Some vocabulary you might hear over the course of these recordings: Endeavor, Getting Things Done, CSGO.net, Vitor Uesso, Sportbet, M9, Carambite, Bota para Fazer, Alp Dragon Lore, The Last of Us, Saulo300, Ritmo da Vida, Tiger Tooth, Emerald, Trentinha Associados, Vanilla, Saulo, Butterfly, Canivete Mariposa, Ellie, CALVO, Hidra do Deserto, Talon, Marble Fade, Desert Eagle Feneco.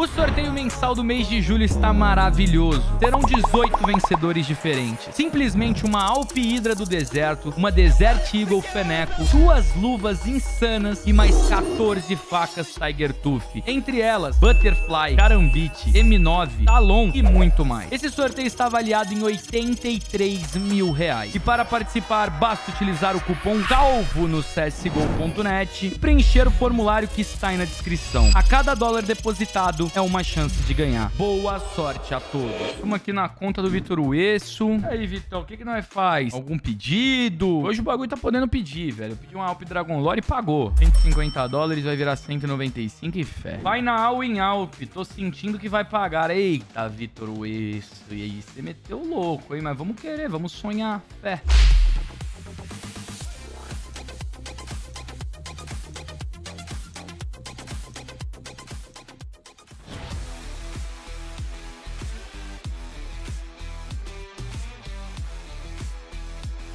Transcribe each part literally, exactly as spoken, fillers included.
O sorteio mensal do mês de julho está maravilhoso. Terão dezoito vencedores diferentes. Simplesmente uma Alp Hidra do Deserto, uma Desert Eagle Feneco, duas luvas insanas e mais quatorze facas Tiger Tooth. Entre elas, Butterfly, Carambite, M nove, Talon e muito mais. Esse sorteio está avaliado em oitenta e três mil reais. E para participar, basta utilizar o cupom CALVO no C S G O ponto net e preencher o formulário que está aí na descrição. A cada dólar depositado, é uma chance de ganhar. Boa sorte a todos. Estamos aqui na conta do Vitor Uesso. E aí, Vitor, o que que nós faz? Algum pedido? Hoje o bagulho tá podendo pedir, velho. Eu pedi uma Alp Dragon Lore e pagou. cento e cinquenta dólares, vai virar cento e noventa e cinco e fé. Vai na Al em Alp. Tô sentindo que vai pagar. Eita, Vitor Uesso. E aí, você meteu louco, hein? Mas vamos querer, vamos sonhar. Fé.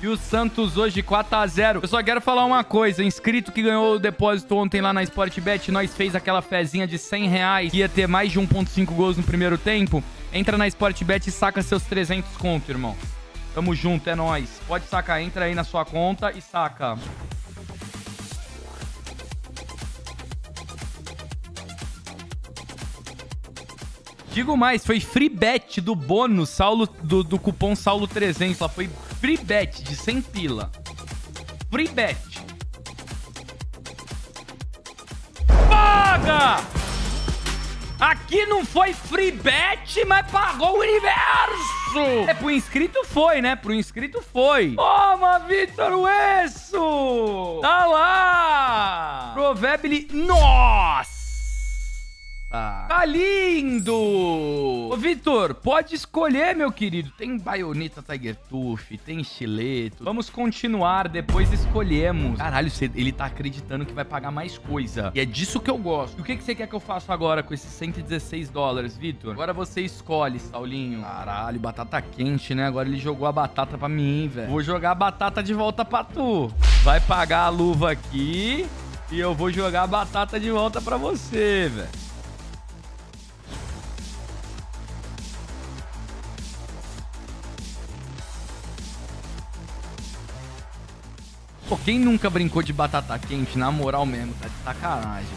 E o Santos hoje quatro a zero. Eu só quero falar uma coisa. Inscrito que ganhou o depósito ontem lá na Sportbet, nós fez aquela fezinha de cem reais que ia ter mais de um ponto cinco gols no primeiro tempo. Entra na Sportbet e saca seus trezentos conto, irmão. Tamo junto, é nóis. Pode sacar, entra aí na sua conta e saca. Digo mais, foi free bet do bônus Saulo, do, do cupom Saulo trezentos. Lá foi free bet de cem pila. Free bet. Paga! Aqui não foi free bet, mas pagou o universo! É, pro inscrito foi, né? Pro inscrito foi. Toma, Vitor Uesso! Tá lá! Provebile... Nossa! Tá lindo! Ô, Vitor, pode escolher, meu querido. Tem baioneta Tiger Tooth, tem estileto. Vamos continuar, depois escolhemos. Caralho, ele tá acreditando que vai pagar mais coisa. E é disso que eu gosto. E o que, que você quer que eu faça agora com esses cento e dezesseis dólares, Vitor? Agora você escolhe, Saulinho. Caralho, batata quente, né? Agora ele jogou a batata pra mim, velho. Vou jogar a batata de volta pra tu. Vai pagar a luva aqui e eu vou jogar a batata de volta pra você, velho. Pô, quem nunca brincou de batata quente, na moral mesmo, tá de sacanagem.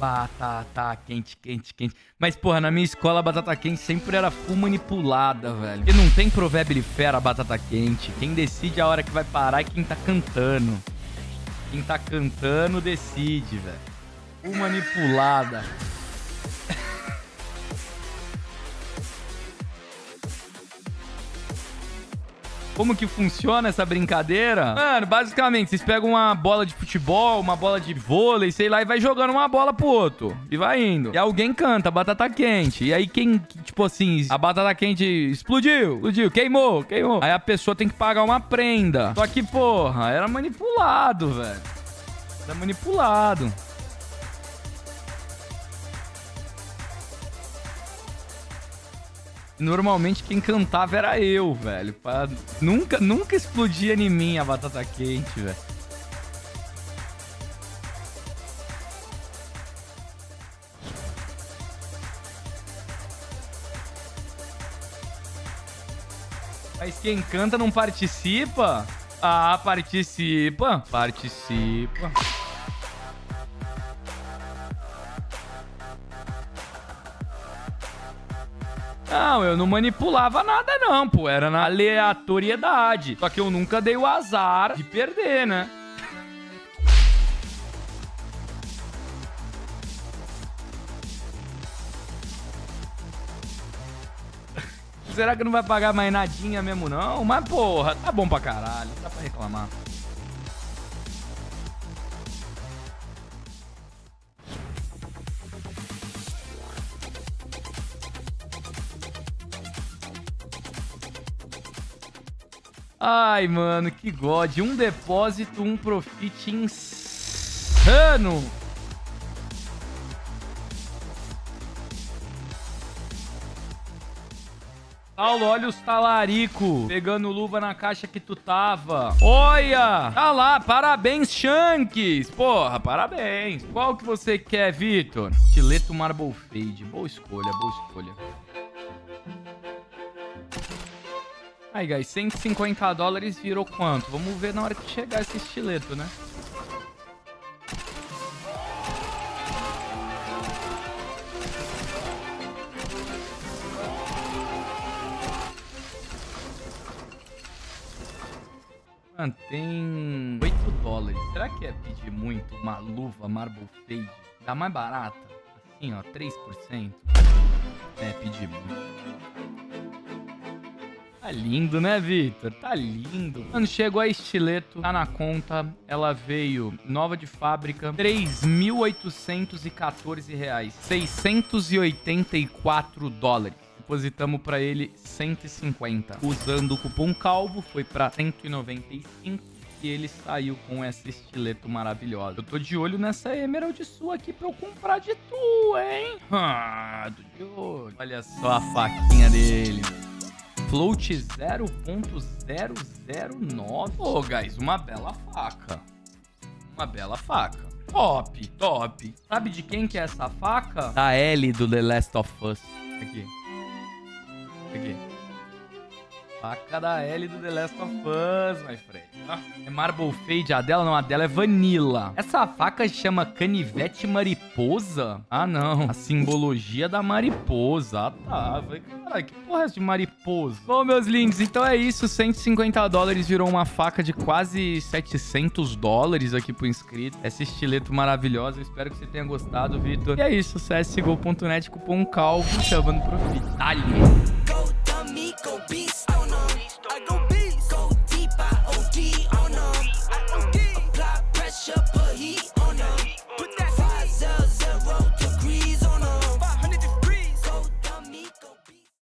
Batata quente, quente, quente. Mas, porra, na minha escola a batata quente sempre era full manipulada, velho. Porque não tem provérbio fera a batata quente. Quem decide a hora que vai parar é quem tá cantando. Quem tá cantando decide, velho. Full manipulada. Como que funciona essa brincadeira? Mano, basicamente, vocês pegam uma bola de futebol, uma bola de vôlei, sei lá, e vai jogando uma bola pro outro. E vai indo. E alguém canta batata quente. E aí quem, tipo assim, a batata quente explodiu, explodiu, queimou, queimou. Aí a pessoa tem que pagar uma prenda. Só que, porra, era manipulado, velho. Era manipulado. Normalmente quem cantava era eu, velho. Pra... Nunca, nunca explodia em mim a batata quente, velho. Mas quem canta não participa? Ah, participa. Participa. Não, eu não manipulava nada não, pô. Era na aleatoriedade. Só que eu nunca dei o azar de perder, né? Será que não vai pagar mais nadinha mesmo, não? Mas, porra, tá bom pra caralho. Não dá pra reclamar. Ai, mano, que god. Um depósito, um profit insano. Saulo, olha os talarico. Pegando luva na caixa que tu tava. Olha! Tá lá, parabéns, Shanks. Porra, parabéns. Qual que você quer, Vitor? Estileto Marble Fade. Boa escolha, boa escolha. Aí, guys, cento e cinquenta dólares virou quanto? Vamos ver na hora que chegar esse estileto, né? Mano, tem oito dólares. Será que é pedir muito uma luva Marble Fade? Dá mais barata? Assim, ó, três por cento. É, pedir muito. Tá lindo, né, Vitor? Tá lindo. Mano, chegou a estileto. Tá na conta. Ela veio nova de fábrica. três mil oitocentos e quatorze reais. seiscentos e oitenta e quatro dólares. Depositamos pra ele cento e cinquenta. Usando o cupom CALVO, foi pra cento e noventa e cinco e ele saiu com essa estileto maravilhosa. Eu tô de olho nessa Emerald sua aqui pra eu comprar de tu, hein? Ah, tô de olho. Olha só a faquinha dele. Float zero ponto zero zero nove. Ô, guys, uma bela faca. Uma bela faca. Top, top. Sabe de quem que é essa faca? Da Ellie do The Last of Us. Aqui. Aqui. Faca da L do The Last of Us, my friend. É Marble Fade, a dela não, a dela é Vanilla. Essa faca chama Canivete Mariposa? Ah, não. A simbologia da mariposa. Ah, tá. Cara, que porra é essa de mariposa? Bom, meus lindos, então é isso. cento e cinquenta dólares virou uma faca de quase setecentos dólares aqui pro inscrito. Essa estileto maravilhosa. Eu espero que você tenha gostado, Vitor. E é isso. C S G O ponto net, cupom CALVO, chamando pro Vitali.